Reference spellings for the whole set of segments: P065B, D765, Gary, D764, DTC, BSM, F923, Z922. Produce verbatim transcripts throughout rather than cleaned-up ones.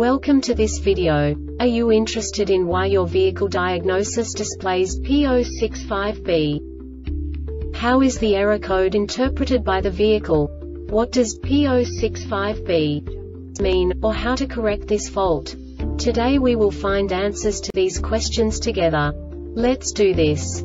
Welcome to this video. Are you interested in why your vehicle diagnosis displays P zero six five B? How is the error code interpreted by the vehicle? What does P zero six five B mean, or how to correct this fault? Today we will find answers to these questions together. Let's do this.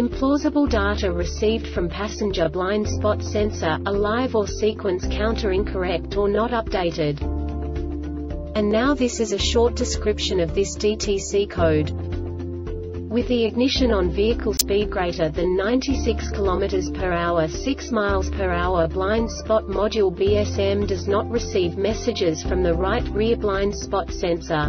implausible data received from passenger blind spot sensor, a live or sequence counter incorrect or not updated. And now this is a short description of this D T C code. With the ignition on, vehicle speed greater than ninety-six kilometers per hour, six miles per hour, blind spot module B S M does not receive messages from the right rear blind spot sensor.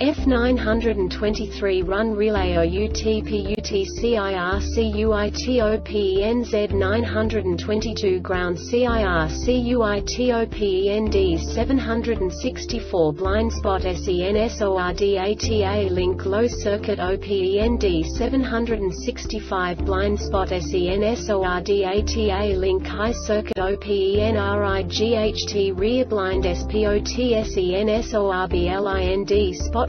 F nine two three Run Relay O U T P U T C I R C U I T O P E N Z nine two two Ground C I R C U I T O P E N D seven six four Blind Spot S E N S O R D A T A Link Low Circuit O P E N D seven six five Blind Spot S E N S O R D A T A Link High Circuit O P E N R I G H T Rear Blind S P O T S E N S O R B L I N D Spot